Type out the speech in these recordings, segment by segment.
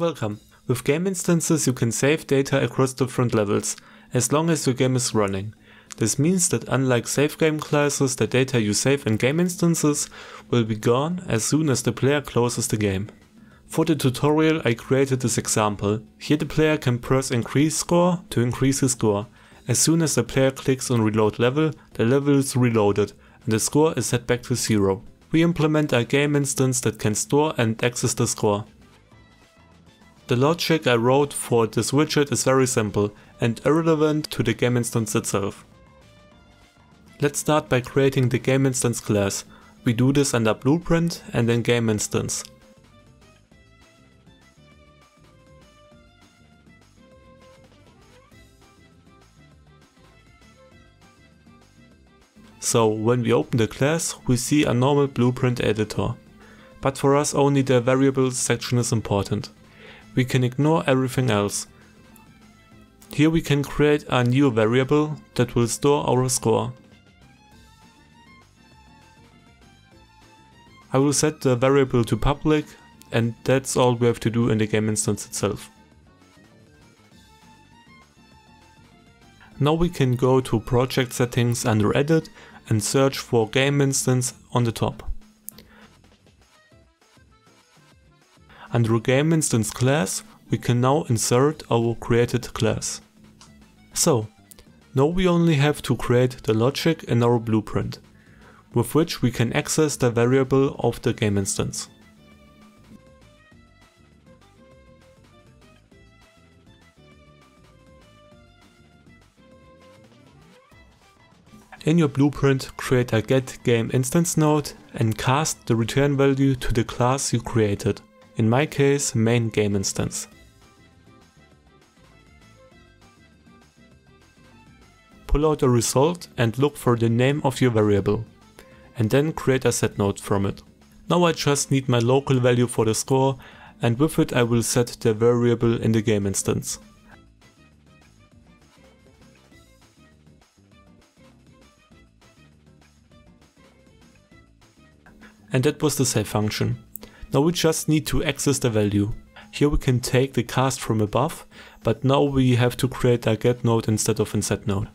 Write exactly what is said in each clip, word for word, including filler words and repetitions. Welcome. With game instances you can save data across different levels, as long as your game is running. This means that unlike save game classes, the data you save in game instances will be gone as soon as the player closes the game. For the tutorial I created this example. Here the player can press increase score to increase his score. As soon as the player clicks on reload level, the level is reloaded and the score is set back to zero. We implement a game instance that can store and access the score. The logic I wrote for this widget is very simple and irrelevant to the game instance itself. Let's start by creating the game instance class. We do this under Blueprint and then game instance. So when we open the class, we see a normal Blueprint editor. But for us only the variables section is important. We can ignore everything else. Here we can create a new variable that will store our score. I will set the variable to public, and that's all we have to do in the game instance itself. Now we can go to project settings under edit and search for game instance on the top. Under game instance class we can now insert our created class. So now we only have to create the logic in our blueprint, with which we can access the variable of the game instance. In your blueprint, create a getGameInstance node and cast the return value to the class you created, in my case main game instance. Pull out the result and look for the name of your variable, and then create a set node from it. Now I just need my local value for the score, and with it I will set the variable in the game instance. And that was the save function. Now we just need to access the value. Here we can take the cast from above, but now we have to create a get node instead of a set node.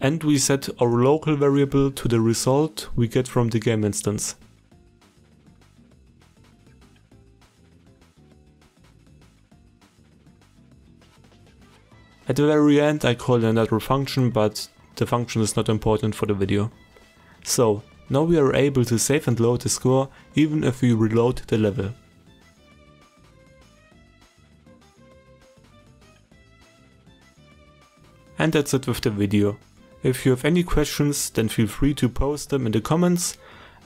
And we set our local variable to the result we get from the game instance. At the very end I called another function, but the function is not important for the video. So now we are able to save and load the score even if we reload the level. And that's it with the video. If you have any questions, then feel free to post them in the comments,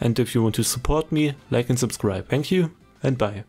and if you want to support me, like and subscribe. Thank you and bye.